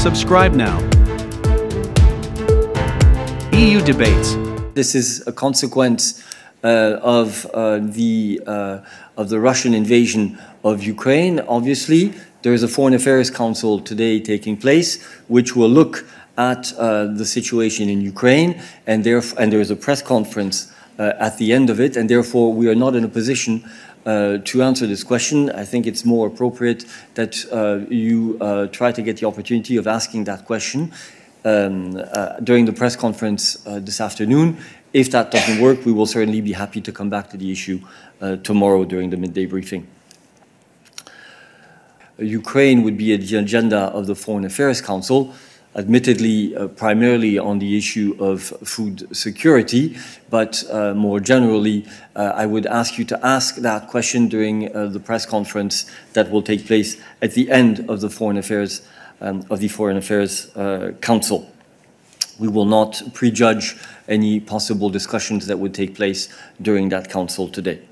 Subscribe now. EU debates. This is a consequence of the Russian invasion of Ukraine. Obviously, there is a Foreign Affairs Council today taking place, which will look at the situation in Ukraine, and there is a press conference at the end of it, and therefore we are not in a position to answer this question. I think it's more appropriate that you try to get the opportunity of asking that question during the press conference this afternoon. If that doesn't work, we will certainly be happy to come back to the issue tomorrow during the midday briefing. Ukraine would be at the agenda of the Foreign Affairs Council, admittedly primarily on the issue of food security, but more generally I would ask you to ask that question during the press conference that will take place at the end of the Foreign Affairs Council. We will not prejudge any possible discussions that would take place during that council today.